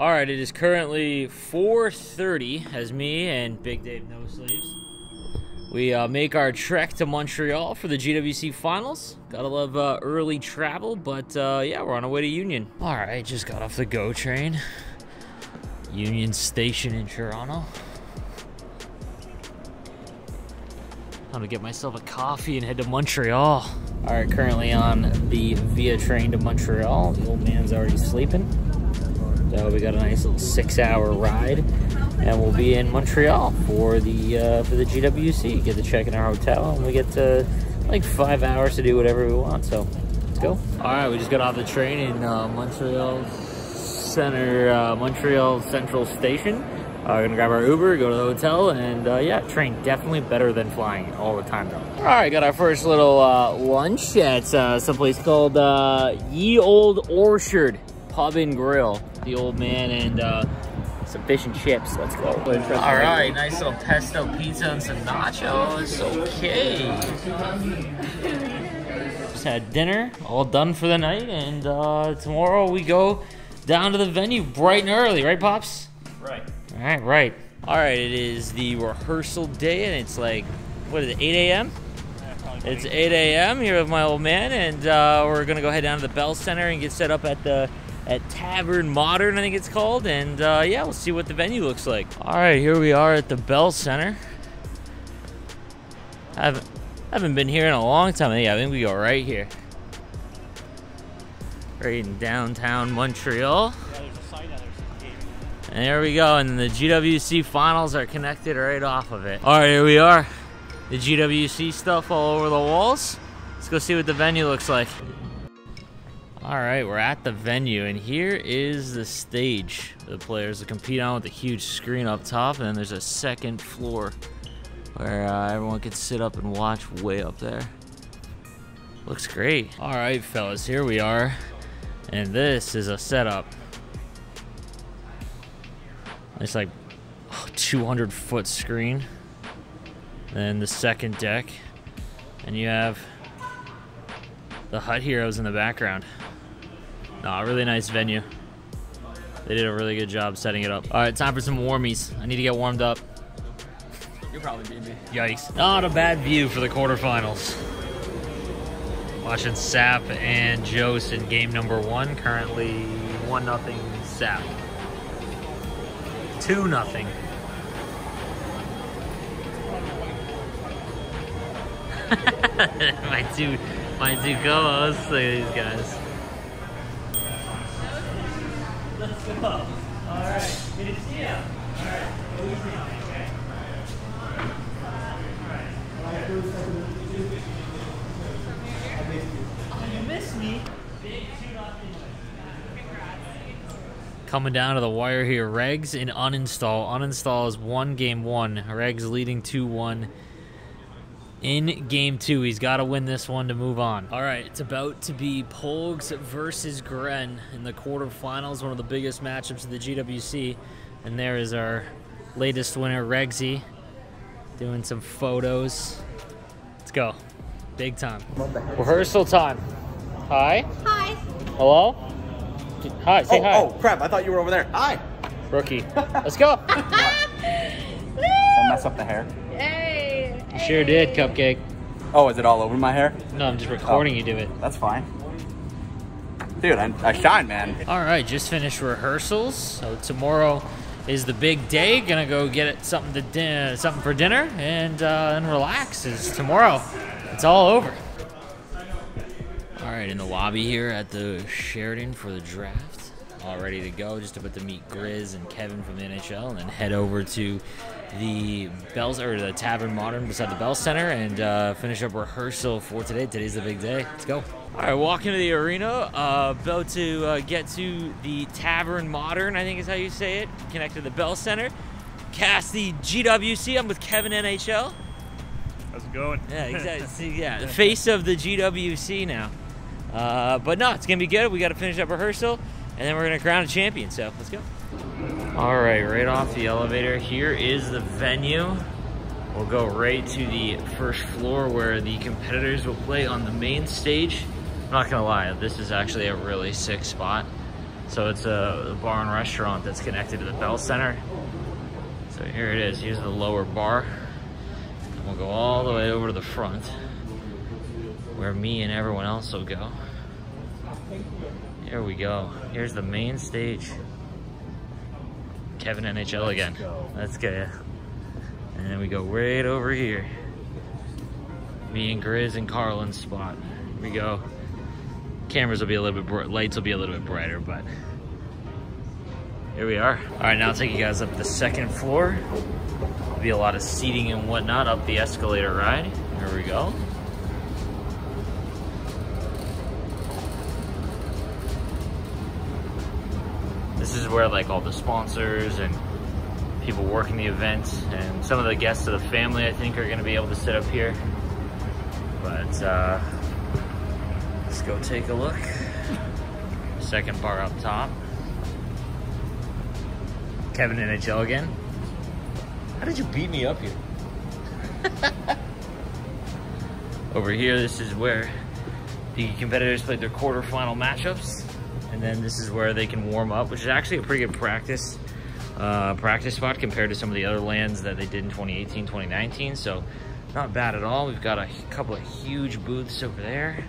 All right, it is currently 4:30 as me and Big Dave No Sleeves. We make our trek to Montreal for the GWC Finals. Gotta love early travel, but yeah, we're on our way to Union. All right, just got off the GO train. Union Station in Toronto. Time to get myself a coffee and head to Montreal. All right, currently on the VIA train to Montreal. The old man's already sleeping. So we got a nice little 6-hour ride, and we'll be in Montreal for the GWC. Get to check in our hotel, and we get to like 5 hours to do whatever we want. So let's go. All right, we just got off the train in Montreal Central Station. We're gonna grab our Uber, go to the hotel, and yeah, train definitely better than flying all the time though. All right, got our first little lunch at someplace called Ye Old Orchard Pub and Grill. The old man and some fish and chips. Let's go. All right, nice little pesto pizza and some nachos. Okay. Just had dinner, all done for the night, and tomorrow we go down to the venue bright and early, right, Pops? Right. All right, right. All right, it is the rehearsal day, and it's like, what is it, 8 a.m.? It's 8 a.m. here with my old man, and we're gonna go head down to the Bell Center and get set up at the Tavern Moderne, I think it's called, and yeah, we'll see what the venue looks like. All right, here we are at the Bell Center. I haven't been here in a long time. Yeah, I think we go right here, right in downtown Montreal. Yeah, there's a sign out there, it's a gate. And there we go, and the GWC finals are connected right off of it. All right, here we are. The GWC stuff all over the walls. Let's go see what the venue looks like. All right, we're at the venue, and here is the stage the players will compete on with a huge screen up top, and then there's a second floor where everyone can sit up and watch way up there. Looks great. All right, fellas, here we are, and this is a setup. It's like 200-foot screen, then the second deck, and you have the Hut Heroes in the background. No, really nice venue. They did a really good job setting it up. All right, time for some warmies. I need to get warmed up. You'll probably beat me. Yikes. Not a bad view for the quarterfinals. Watching Sap and Jost in game number one. Currently 1-0 Sap. 2-0. My two co-hosts, look at these guys. Let's go. All right. Good to see you. All right. Oh, you missed me. Coming down to the wire here, Regs in uninstall. Uninstall is game one. Regs leading 2-1. In game two, he's got to win this one to move on. All right, it's about to be Pogs versus Gren in the quarterfinals, one of the biggest matchups of the GWC. And there is our latest winner, Regsy, doing some photos. Let's go. Big time. Rehearsal time. Hi. Hi. Hello? Hi, say hi. Oh, crap, I thought you were over there. Hi. Rookie. Let's go. Don't mess up the hair. Sure did, Cupcake. Oh, is it all over my hair? No, I'm just recording you do it. That's fine. Dude, I shine, man. All right, just finished rehearsals. So tomorrow is the big day. Gonna go get it something for dinner and relax. It's tomorrow. It's all over. All right, in the lobby here at the Sheridan for the draft. All ready to go, just about to meet Grizz and Kevin from the NHL and then head over to the Bells or the Tavern Moderne beside the Bell Center and finish up rehearsal for today. Today's the big day. Let's go. All right, walk into the arena, about to get to the Tavern Moderne, I think is how you say it. Connect to the Bell Center. Cast the GWC. I'm with Kevin NHL. How's it going? Yeah, exactly. Yeah, the face of the GWC now. But no, it's gonna be good. We got to finish up rehearsal and then we're gonna crown a champion. So let's go. All right, right off the elevator, here is the venue. We'll go right to the first floor where the competitors will play on the main stage. I'm not gonna lie, this is actually a really sick spot. So it's a bar and restaurant that's connected to the Bell Center. So here it is, here's the lower bar. And we'll go all the way over to the front, where me and everyone else will go. Here we go, here's the main stage. Kevin NHL again, let's go. And then we go right over here. Me and Grizz and Carlin's spot. Here we go. Cameras will be a little bit bright, lights will be a little bit brighter, but here we are. All right, now I'll take you guys up the second floor. There'll be a lot of seating and whatnot up the escalator ride. Here we go. This is where like all the sponsors and people working the events and some of the guests of the family, I think, are gonna be able to sit up here. But let's go take a look. Second bar up top. Kevin NHL again. How did you beat me up here? Over here, this is where the competitors played their quarterfinal matchups. And then this is where they can warm up, which is actually a pretty good practice spot compared to some of the other lands that they did in 2018, 2019. So not bad at all. We've got a couple of huge booths over there,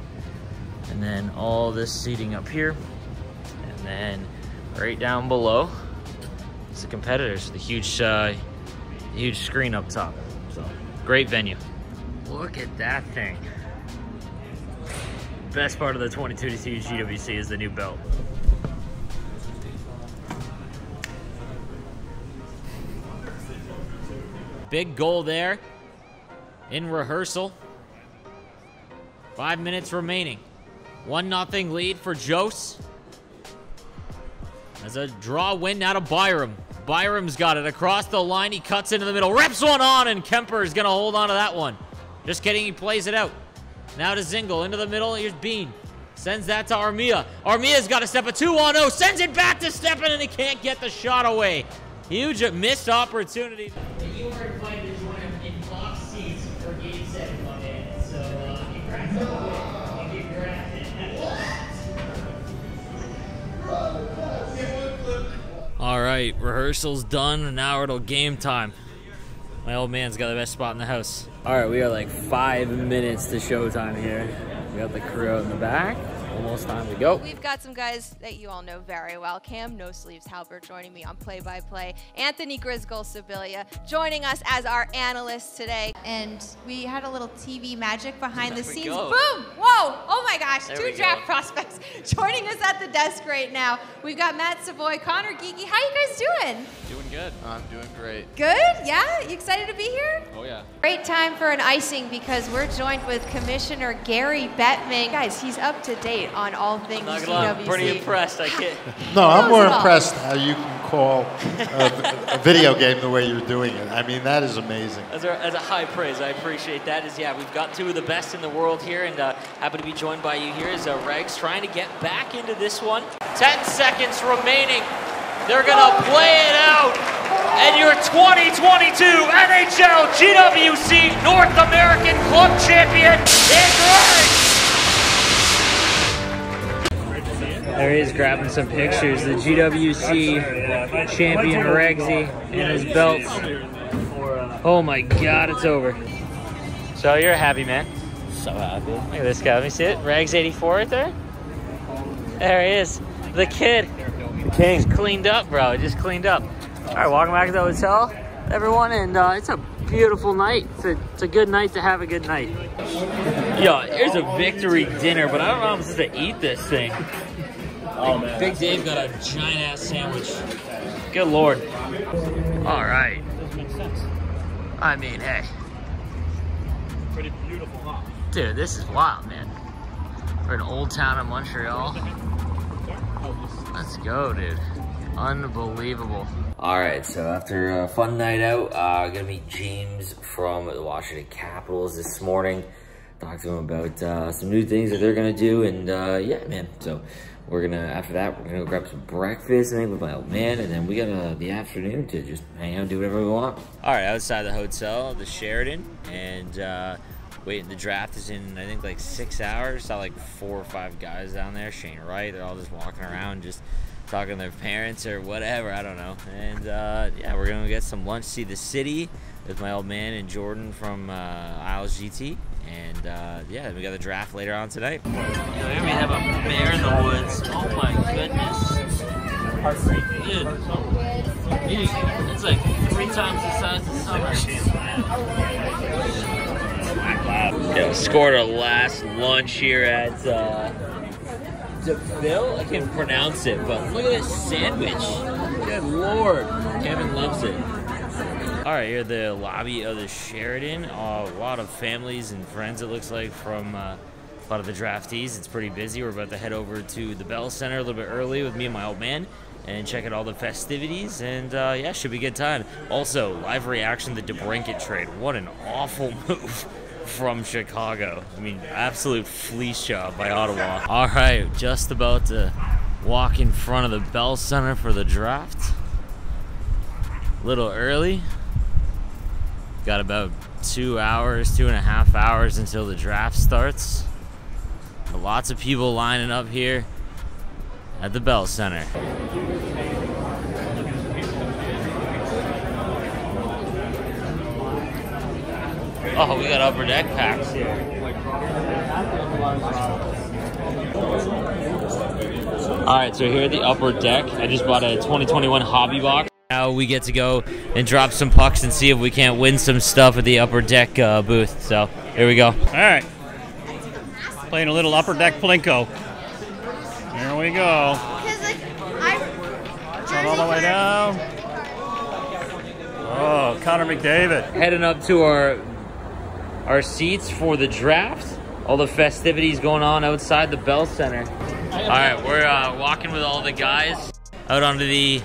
and then all this seating up here. And then right down below, it's the competitors, the huge screen up top. So great venue. Look at that thing. Best part of the 22 GWC is the new belt. Big goal there in rehearsal. 5 minutes remaining. 1-0 lead for Jost. As a draw win out of Byram. Byram's got it across the line. He cuts into the middle. Rips one on, and Kemper is going to hold on to that one. Just kidding, he plays it out. Now to Zingle, into the middle, here's Bean. Sends that to Armia. Armia's got a step, a 2-on-0, sends it back to Steppen, and he can't get the shot away. Huge missed opportunity. And you were invited to join him in box seats for Game 7 Monday, so congrats on the win, and congrats in. All right, rehearsal's done, and now it'll game time. My old man's got the best spot in the house. All right, we are like 5 minutes to showtime here. We got the crew out in the back. Almost time to go. We've got some guys that you all know very well. Cam No Sleeves Halbert joining me on play-by-play. Anthony Grisgold Sibylla joining us as our analyst today. And we had a little TV magic behind the scenes. Go. Boom! Whoa! Oh my gosh! There Two draft prospects joining us at the desk right now. We've got Matt Savoy, Connor Geekie. How you guys doing? Doing good. I'm doing great. Good? Yeah? You excited to be here? Oh yeah. Great time for an icing because we're joined with Commissioner Gary Bettman. Guys, he's up to date on all things GWC. I'm pretty impressed. I can't. No, I'm more impressed how you can call a video game the way you're doing it. I mean, that is amazing. As a high praise, I appreciate that. Yeah, we've got two of the best in the world here, and happy to be joined by you here is Regs trying to get back into this one. 10 seconds remaining. They're gonna play it out, and your 2022 NHL GWC North American Club Champion is Regs. There he is grabbing some pictures. The GWC champion Regsy and his belts. Oh my God, it's over. So you're happy, man. So happy. Look at this guy. Let me see it. Regs 84 right there. There he is. The kid. The king's cleaned up, bro. Just cleaned up. All right, welcome back to the hotel, everyone. And it's a beautiful night. It's a good night to have a good night. Yo, here's a victory dinner, but I don't know how I'm supposed to eat this thing. Oh, man. Big Dave got a giant-ass sandwich. Good Lord. All right. I mean, hey. Pretty beautiful, huh? Dude, this is wild, man. We're in Old Town of Montreal. Let's go, dude. Unbelievable. All right, so after a fun night out, I'm going to meet James from the Washington Capitals this morning. Talk to him about some new things that they're going to do, and yeah, man, so... after that, we're gonna go grab some breakfast, I think, with my old man, and then we got the afternoon to just hang out, do whatever we want. All right, outside the hotel, the Sheridan, and waiting. The draft is in, I think, like 6 hours. Saw like 4 or 5 guys down there. Shane Wright, they're all just walking around, just talking to their parents or whatever, I don't know. And yeah, we're gonna get some lunch, see the city with my old man and Jordan from Isles GT. And yeah, we got the draft later on tonight. Here we have a bear in the woods. Oh my goodness. Heartbreaking. Dude, it's like 3 times the size of summer. Yeah, we scored our last lunch here at DeVille. I can't pronounce it, but look at this sandwich. Good lord. Kevin loves it. All right, here at the lobby of the Sheridan. A lot of families and friends, it looks like, from a lot of the draftees. It's pretty busy. We're about to head over to the Bell Center a little bit early with me and my old man and check out all the festivities. And yeah, should be a good time. Also, live reaction to the DeBrincat trade. What an awful move from Chicago. I mean, absolute fleece job by Ottawa. All right, just about to walk in front of the Bell Center for the draft. A little early. Got about 2 hours, 2.5 hours until the draft starts. Lots of people lining up here at the Bell Center. Oh, we got upper deck packs here. All right, so here at the upper deck, I just bought a 2021 hobby box. Now we get to go and drop some pucks and see if we can't win some stuff at the upper deck booth. So here we go. All right, playing a little upper deck plinko. Here we go. Turn all the way down. Oh, Connor McDavid. Heading up to our seats for the draft. All the festivities going on outside the Bell Center. All right, we're walking with all the guys out onto the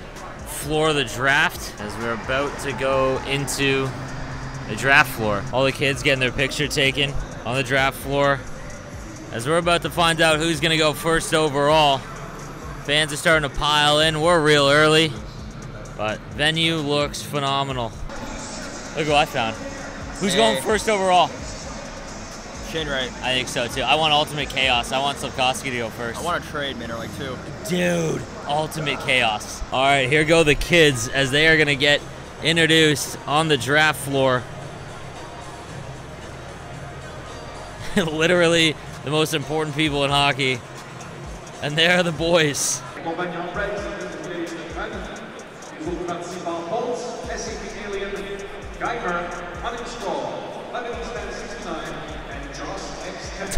floor of the draft as we're about to go into the draft floor. All the kids getting their picture taken on the draft floor as we're about to find out who's gonna go first overall. Fans are starting to pile in. We're real early, but venue looks phenomenal. Look who I found. Who's going first overall? Shane Wright. I think so too. I want Ultimate Chaos. I want Slavkovsky to go first. I want a trade, man, or like two. Dude, Ultimate Chaos. All right, here go the kids as they are gonna get introduced on the draft floor. Literally the most important people in hockey. And there are the boys.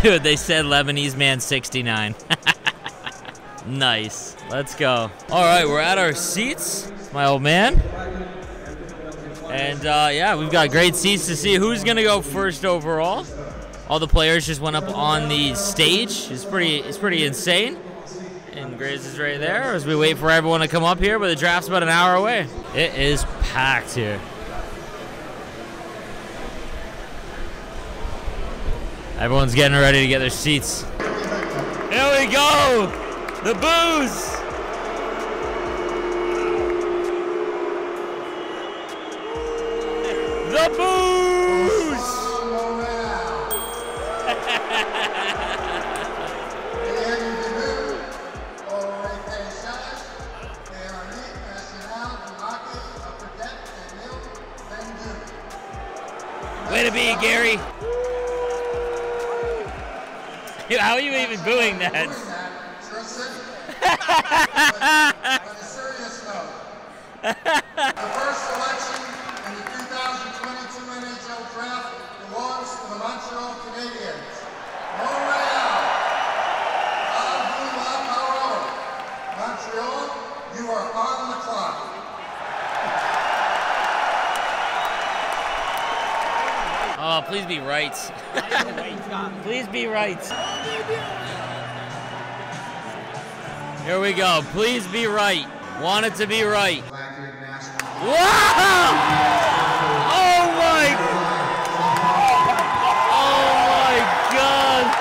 Dude, they said Lebanese man 69. Nice. Let's go. All right, we're at our seats, my old man. And yeah, we've got great seats to see who's gonna go first overall. All the players just went up on the stage. It's pretty insane. And Grizz is right there as we wait for everyone to come up here, but the draft's about an hour away. It is packed here. Everyone's getting ready to get their seats. Here we go! The booze! The booze! Way to be, Gary! How are you even booing that? On a serious note, the first selection in the 2022 NHL draft belongs to the Montreal Canadiens. Montreal, on you on our own. Montreal, you are on the clock. Oh, please be right. Please be right. Here we go. Please be right. Want it to be right. Wow! Oh my! Oh my God!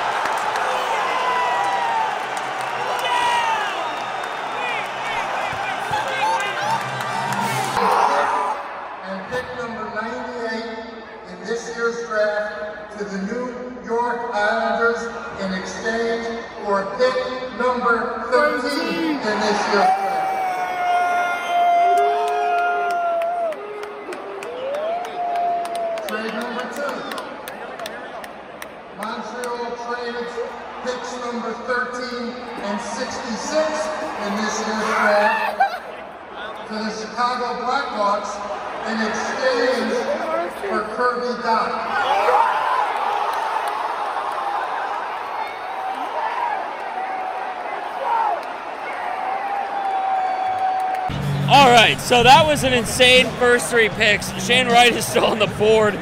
And pick number 98 in this year's draft to the New York Islanders in exchange for pick number 13 in this year. picks number 13 and 66 in this year's draft to the Chicago Blackhawks in exchange for Kirby Doc. All right, so that was an insane first three picks. Shane Wright is still on the board.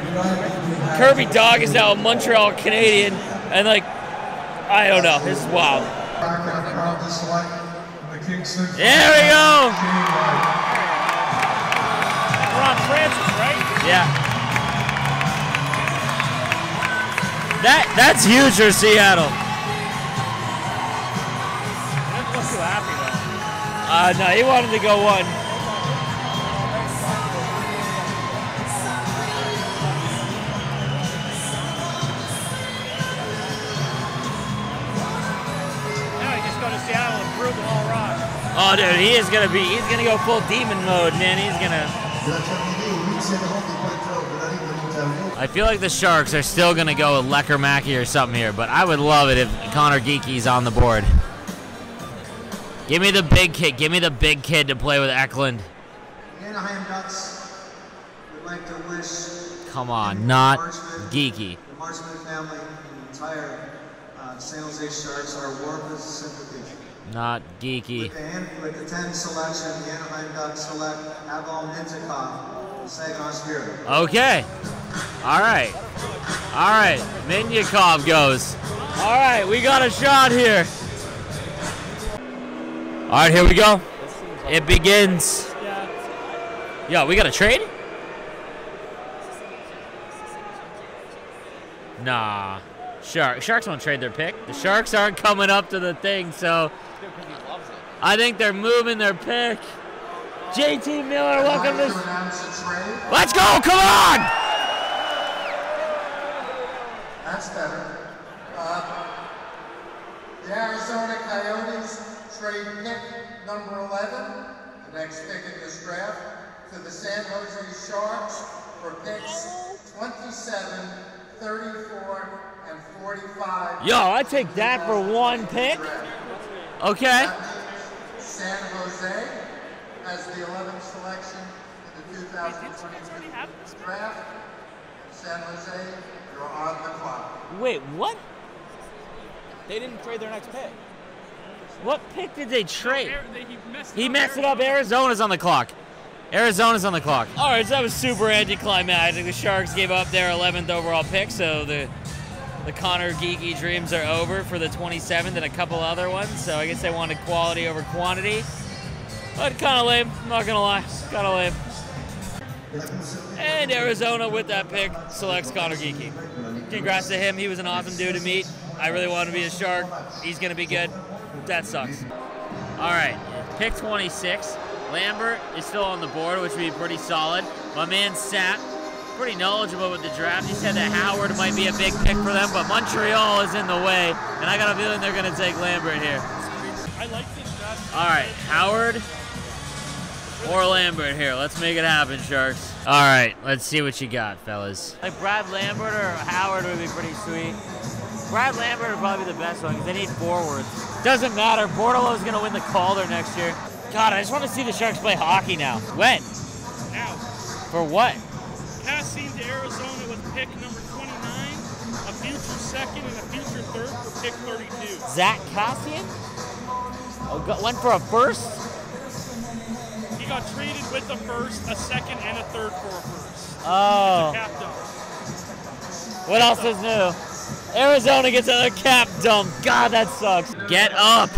Kirby Doc is now a Montreal Canadian, and like, I don't know, it's wild. There we go. We're on Francis, right? Yeah. That's huge for Seattle. That looks so happy. No, he wanted to go one. Now he just go to Seattle and prove them all wrong. Oh, dude, he is gonna be—he's gonna go full demon mode, man. He's gonna. I feel like the Sharks are still gonna go with Lecker-Mackey or something here, but I would love it if Connor Geekie's on the board. Give me the big kid. Give me the big kid to play with Eklund. Anaheim Ducks would like to wish. Come on, not Geekie. The Marshman family and the entire San Jose Sharks are warmest sympathy. Not Geekie. With the 10 selection, the Anaheim Ducks select Aval Mintyakov, Saginaw Spirit. Okay. All right. All right. Mintyakov goes. All right. We got a shot here. All right, here we go. It begins. Yo, we got a trade? Nah. Sharks won't trade their pick. The Sharks aren't coming up to the thing, so I think they're moving their pick. JT Miller, welcome to... Let's go, come on! That's better. The Arizona Coyotes trade pick number 11, the next pick in this draft, to the San Jose Sharks for picks 27, 34, and 45. Yo, I take that for one pick. Okay. San Jose has the 11th selection in the 2020 draft. San Jose, you're on the clock. Wait, what? They didn't trade their next pick. What pick did they trade? No, he messed it up. Arizona's on the clock. Arizona's on the clock. All right, so that was super anticlimactic. The Sharks gave up their 11th overall pick, so the Connor Geekie dreams are over for the 27th and a couple other ones. So I guess they wanted quality over quantity. But kind of lame, I'm not going to lie. Kind of lame. And Arizona, with that pick, selects Connor Geekie. Congrats to him. He was an awesome dude to meet. I really wanted to be a Shark. He's going to be good. That sucks. All right, pick 26. Lambert is still on the board, which would be pretty solid. My man Sap, pretty knowledgeable with the draft. He said that Howard might be a big pick for them, but Montreal is in the way, and I got a feeling they're going to take Lambert here. I like this draft. All right, Howard or Lambert here. Let's make it happen, Sharks. All right, let's see what you got, fellas. Like Brad Lambert or Howard would be pretty sweet. Brad Lambert would probably be the best one because they need forwards. Doesn't matter. Bortolo's going to win the Calder next year. God, I just want to see the Sharks play hockey now. When? Now. For what? Passing to Arizona with pick number 29, a future second, and a future third for pick 32. Zach Kassian? Oh, God, went for a first? He got traded with a first, a second, and a third for a first. Oh. He gets a cap dump. What else is new? Arizona gets another cap dump. God, that sucks. Get up.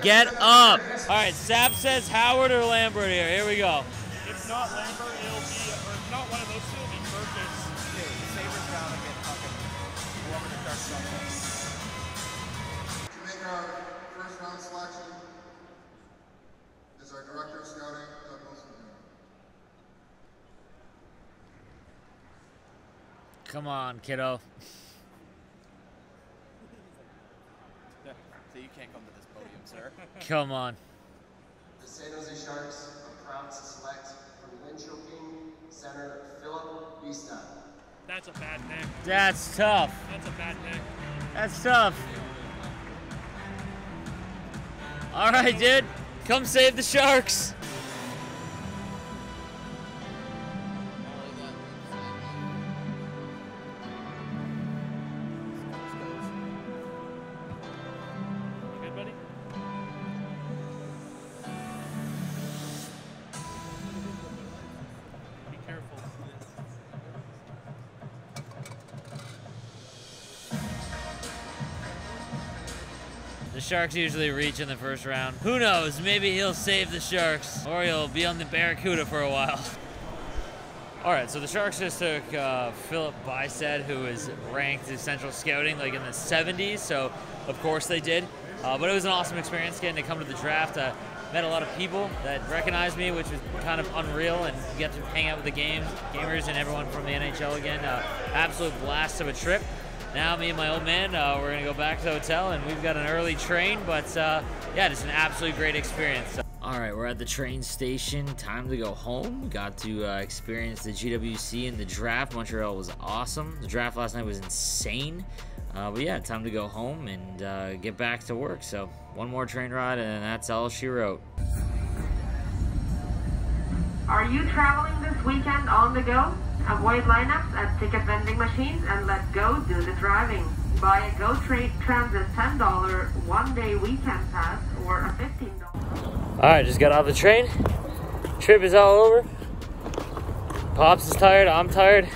Get up. All right, Sap says Howard or Lambert here. Here we go. If not Lambert, it'll be, or if not one of those two, it'll be Burgess. Dude, the Sabres round again, fucking whoever the dark stuff is. To make our first round selection is our director of scouting, Doug Wilson. Come on, kiddo. So you can't come to this podium, sir. Come on. The San Jose Sharks are proud to select from Linköping center Philip Bistad. That's a bad pick. That's tough. That's a bad pick. That's tough. All right, dude. Come save the Sharks. Sharks usually reach in the first round. Who knows? Maybe he'll save the Sharks, or he'll be on the Barracuda for a while. All right, so the Sharks just took Philip Bysad, who is ranked in Central Scouting like in the 70s, so of course they did. But it was an awesome experience getting to come to the draft. I met a lot of people that recognized me, which was kind of unreal, and you got to hang out with the gamers and everyone from the NHL again. Absolute blast of a trip. Now me and my old man, we're gonna go back to the hotel, and we've got an early train, but yeah, just an absolutely great experience. All right, we're at the train station, time to go home. Got to experience the GWC and the draft. Montreal was awesome. The draft last night was insane, but yeah, time to go home and get back to work. So one more train ride, and that's all she wrote. Are you traveling this weekend on the go? Avoid lineups at ticket vending machines and let GO do the driving. Buy a GO Transit $10 one-day weekend pass or a $15. All right, just got off the train. Trip is all over. Pops is tired. I'm tired.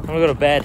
I'm gonna go to bed.